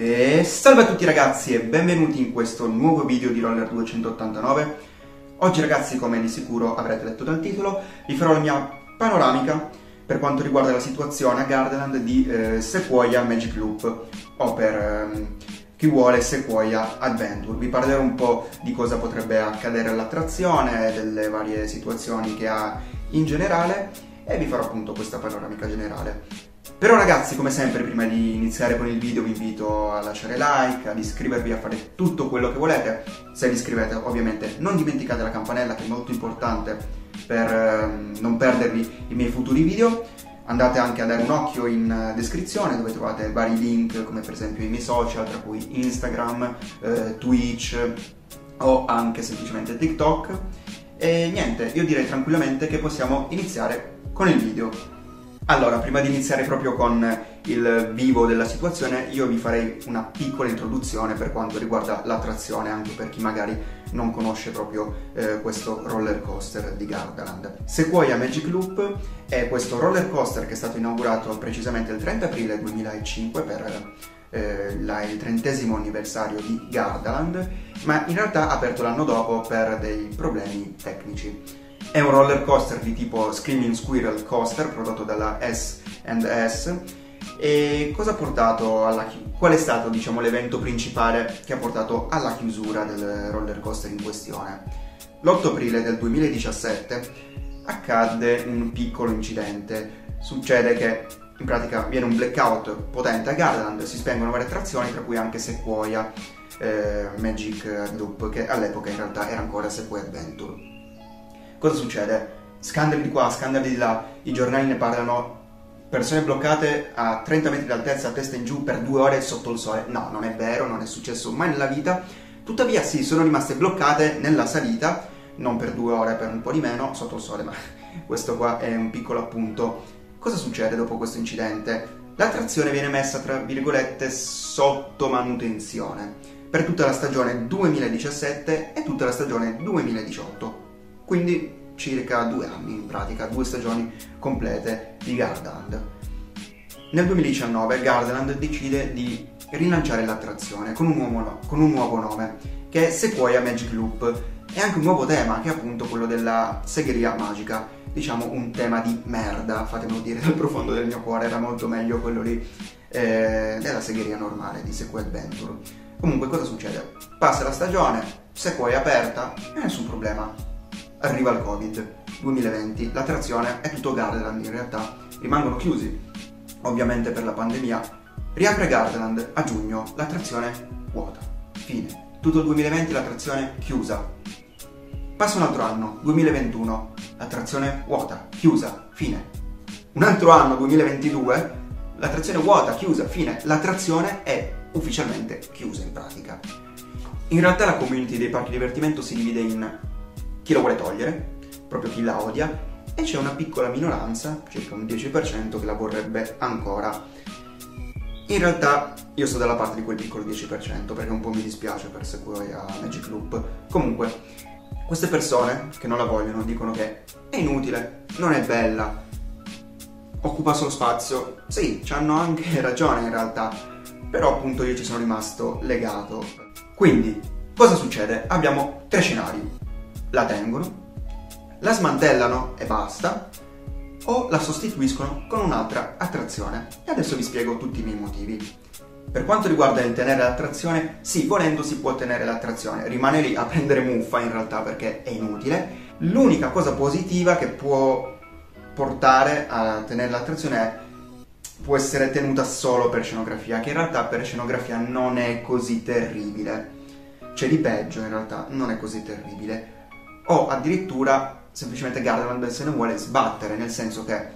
E salve a tutti ragazzi e benvenuti in questo nuovo video di Roller 289. Oggi ragazzi, come di sicuro avrete letto dal titolo, vi farò la mia panoramica per quanto riguarda la situazione a Gardaland di Sequoia Magic Loop, o per chi vuole Sequoia Adventure. Vi parlerò un po' di cosa potrebbe accadere all'attrazione, delle varie situazioni che ha in generale e vi farò appunto questa panoramica generale. Però ragazzi, come sempre, prima di iniziare con il video vi invito a lasciare like, ad iscrivervi, a fare tutto quello che volete. Se vi iscrivete ovviamente non dimenticate la campanella, che è molto importante per non perdervi i miei futuri video. Andate anche a dare un occhio in descrizione, dove trovate vari link come per esempio i miei social, tra cui Instagram, Twitch o anche semplicemente TikTok. E niente, io direi tranquillamente che possiamo iniziare con il video. Allora, prima di iniziare proprio con il vivo della situazione, io vi farei una piccola introduzione per quanto riguarda l'attrazione, anche per chi magari non conosce proprio questo roller coaster di Gardaland. Sequoia Magic Loop è questo roller coaster che è stato inaugurato precisamente il 30 aprile 2005 per il 30° anniversario di Gardaland, ma in realtà ha aperto l'anno dopo per dei problemi tecnici. È un roller coaster di tipo Screaming Squirrel Coaster prodotto dalla S&S. E cosa ha portato alla qual è stato, diciamo, l'evento principale che ha portato alla chiusura del roller coaster in questione? L'8 aprile del 2017 accadde un piccolo incidente. Succede che in pratica viene un blackout potente a Gardaland, si spengono varie attrazioni, tra cui anche Sequoia Magic Loop, che all'epoca in realtà era ancora Sequoia Adventure. Cosa succede? Scandali di qua, scandali di là, i giornali ne parlano, persone bloccate a 30 metri d'altezza, testa in giù, per 2 ore sotto il sole. No, non è vero, non è successo mai nella vita. Tuttavia sì, sono rimaste bloccate nella salita, non per 2 ore, per un po' di meno, sotto il sole, ma questo qua è un piccolo appunto. Cosa succede dopo questo incidente? L'attrazione viene messa, tra virgolette, sotto manutenzione per tutta la stagione 2017 e tutta la stagione 2018. Quindi circa 2 anni in pratica, 2 stagioni complete di Gardaland. Nel 2019 Gardaland decide di rilanciare l'attrazione con un nuovo nome, che è Sequoia Magic Loop, e anche un nuovo tema, che è appunto quello della segheria magica, diciamo un tema di merda, fatemelo dire dal profondo del mio cuore, era molto meglio quello lì della segheria normale di Sequoia Adventure. Comunque cosa succede? Passa la stagione, Sequoia è aperta e nessun problema. Arriva il Covid 2020, l'attrazione è tutto Gardaland in realtà, rimangono chiusi ovviamente per la pandemia. Riapre Gardaland a giugno, l'attrazione vuota, fine. Tutto il 2020 l'attrazione chiusa. Passa un altro anno, 2021, l'attrazione vuota, chiusa, fine. Un altro anno, 2022, l'attrazione vuota, chiusa, fine. L'attrazione è ufficialmente chiusa in pratica. In realtà la community dei parchi divertimento si divide in chi la vuole togliere, proprio chi la odia, e c'è una piccola minoranza, circa un 10%, che la vorrebbe ancora. In realtà io sto dalla parte di quel piccolo 10%, perché un po' mi dispiace per Sequoia Magic Loop. Comunque, queste persone che non la vogliono dicono che è inutile, non è bella, occupa solo spazio. Sì, c'hanno anche ragione in realtà, però appunto io ci sono rimasto legato. Quindi, cosa succede? Abbiamo 3 scenari. La tengono, la smantellano e basta, o la sostituiscono con un'altra attrazione. E adesso vi spiego tutti i miei motivi. Per quanto riguarda il tenere l'attrazione, sì, volendo si può tenere l'attrazione, rimane lì a prendere muffa in realtà perché è inutile. L'unica cosa positiva che può portare a tenere l'attrazione è può essere tenuta solo per scenografia, che in realtà per scenografia non è così terribile. C'è di peggio in realtà, non è così terribile. O addirittura semplicemente Gardaland se ne vuole sbattere, nel senso che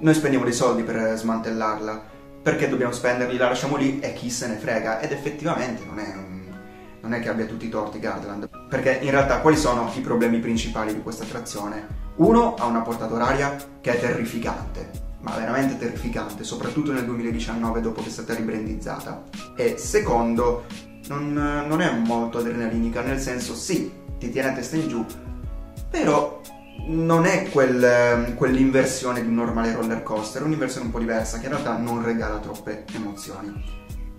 noi spendiamo dei soldi per smantellarla, perché dobbiamo spenderli, la lasciamo lì e chi se ne frega. Ed effettivamente non è che abbia tutti i torti Gardaland, perché in realtà quali sono i problemi principali di questa attrazione? Uno, ha una portata oraria che è terrificante, ma veramente terrificante, soprattutto nel 2019 dopo che è stata ribrandizzata. E secondo, non è molto adrenalinica, nel senso sì, ti tiene a testa in giù, però non è quell'inversione di un normale roller coaster, è un'inversione un po' diversa che in realtà non regala troppe emozioni.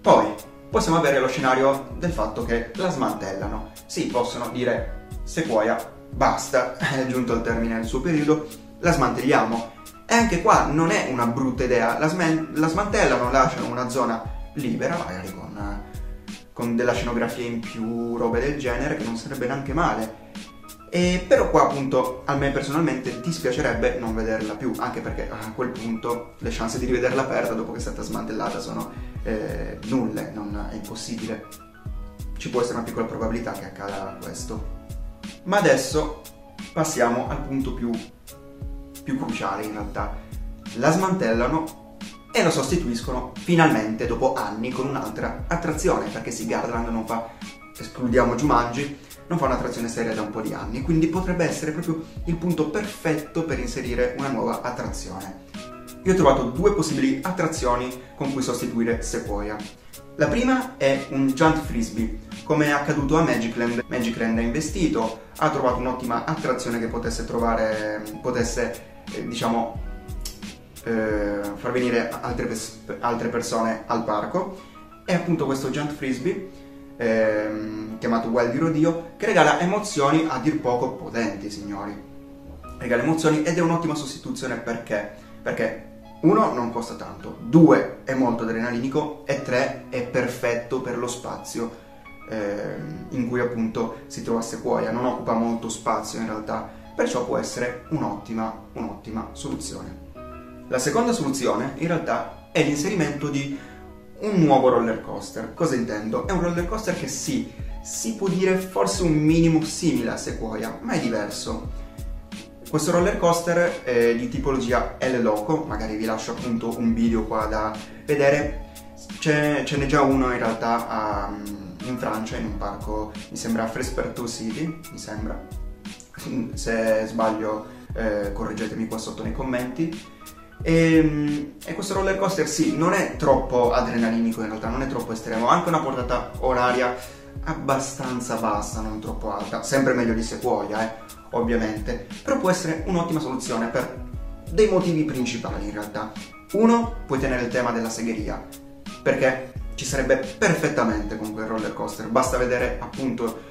Poi possiamo avere lo scenario del fatto che la smantellano. Sì, possono dire Sequoia, basta, è giunto al termine del suo periodo, la smantelliamo. E anche qua non è una brutta idea, la smantellano, lasciano una zona libera, magari con della scenografia in più, robe del genere, che non sarebbe neanche male. E però qua appunto a me personalmente dispiacerebbe non vederla più, anche perché a quel punto le chance di rivederla aperta dopo che è stata smantellata sono nulle, è impossibile. Ci può essere una piccola probabilità che accada questo. Ma adesso passiamo al punto più cruciale in realtà. La smantellano e lo sostituiscono finalmente dopo anni con un'altra attrazione, perché sì, Gardaland non fa, escludiamo Jumanji, non fa un'attrazione seria da un po' di anni, quindi potrebbe essere proprio il punto perfetto per inserire una nuova attrazione. Io ho trovato due possibili attrazioni con cui sostituire Sequoia. La prima è un Giant Frisbee, come è accaduto a Magicland. Magicland ha investito, ha trovato un'ottima attrazione che potesse far venire altre persone al parco. E appunto questo Giant Frisbee, chiamato Wild Rodio, che regala emozioni a dir poco potenti, signori. Regala emozioni ed è un'ottima sostituzione perché? Perché 1 non costa tanto, 2 è molto adrenalinico e 3 è perfetto per lo spazio in cui appunto si trova Sequoia, non occupa molto spazio in realtà, perciò può essere un'ottima soluzione. La seconda soluzione in realtà è l'inserimento di un nuovo roller coaster. Cosa intendo? È un roller coaster che sì, si può dire forse un minimo simile a Sequoia, ma è diverso. Questo roller coaster è di tipologia El Loco, magari vi lascio appunto un video qua da vedere. Ce n'è già uno in realtà in Francia, in un parco, mi sembra Fresperto City, mi sembra. Se sbaglio correggetemi qua sotto nei commenti. E questo roller coaster sì, non è troppo adrenalinico in realtà, non è troppo estremo, ha anche una portata oraria abbastanza bassa, non troppo alta, sempre meglio di Sequoia ovviamente, però può essere un'ottima soluzione per dei motivi principali in realtà. Uno, puoi tenere il tema della segheria, perché ci sarebbe perfettamente con quel roller coaster, basta vedere appunto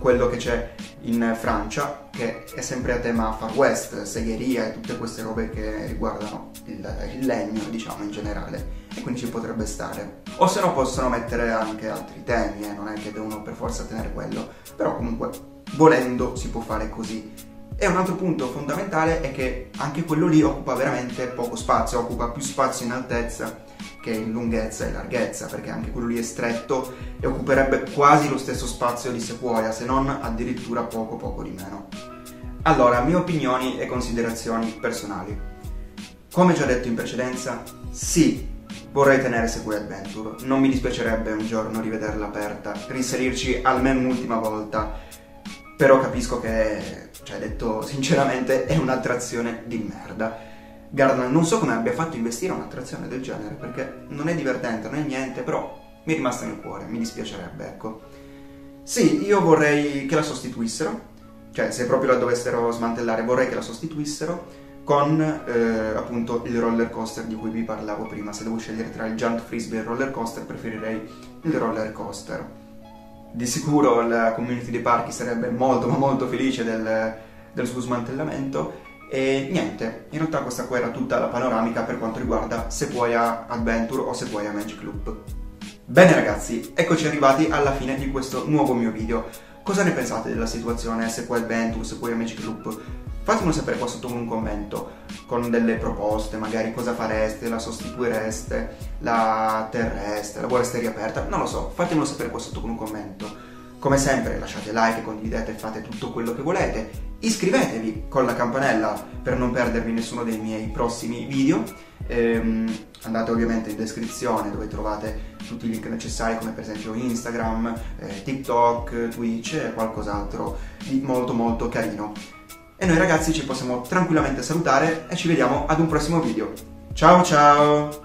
quello che c'è in Francia, che è sempre a tema Far West, segheria e tutte queste robe che riguardano il legno, diciamo, in generale, e quindi ci potrebbe stare. O se no possono mettere anche altri temi, non è che devono per forza tenere quello, però comunque volendo si può fare così. E un altro punto fondamentale è che anche quello lì occupa veramente poco spazio, occupa più spazio in altezza che in lunghezza e larghezza, perché anche quello lì è stretto e occuperebbe quasi lo stesso spazio di Sequoia, se non addirittura poco di meno. Allora, mie opinioni e considerazioni personali. Come già detto in precedenza, sì, vorrei tenere Sequoia Adventure, non mi dispiacerebbe un giorno rivederla aperta, risalirci almeno un'ultima volta, però capisco che, cioè detto sinceramente, è un'attrazione di merda. Gardaland non so come abbia fatto investire un'attrazione del genere, perché non è divertente, non è niente, però mi è rimasta nel cuore, mi dispiacerebbe, ecco. Sì, io vorrei che la sostituissero, cioè se proprio la dovessero smantellare vorrei che la sostituissero con appunto il roller coaster di cui vi parlavo prima. Se devo scegliere tra il Giant Frisbee e il roller coaster preferirei il roller coaster. Di sicuro la community dei parchi sarebbe molto ma molto felice del suo smantellamento. E niente, in realtà questa qua era tutta la panoramica per quanto riguarda Sequoia Adventure o Sequoia Magic Loop. Bene ragazzi, eccoci arrivati alla fine di questo nuovo mio video. Cosa ne pensate della situazione Sequoia Adventure, Sequoia Magic Loop? Fatemelo sapere qua sotto con un commento, con delle proposte, magari cosa fareste, la sostituireste, la terreste, la vorreste riaperta, non lo so, fatemelo sapere qua sotto con un commento. Come sempre lasciate like, condividete, fate tutto quello che volete, iscrivetevi con la campanella per non perdervi nessuno dei miei prossimi video, andate ovviamente in descrizione dove trovate tutti i link necessari come per esempio Instagram, TikTok, Twitch e qualcos'altro di molto carino. E noi ragazzi ci possiamo tranquillamente salutare e ci vediamo ad un prossimo video. Ciao ciao!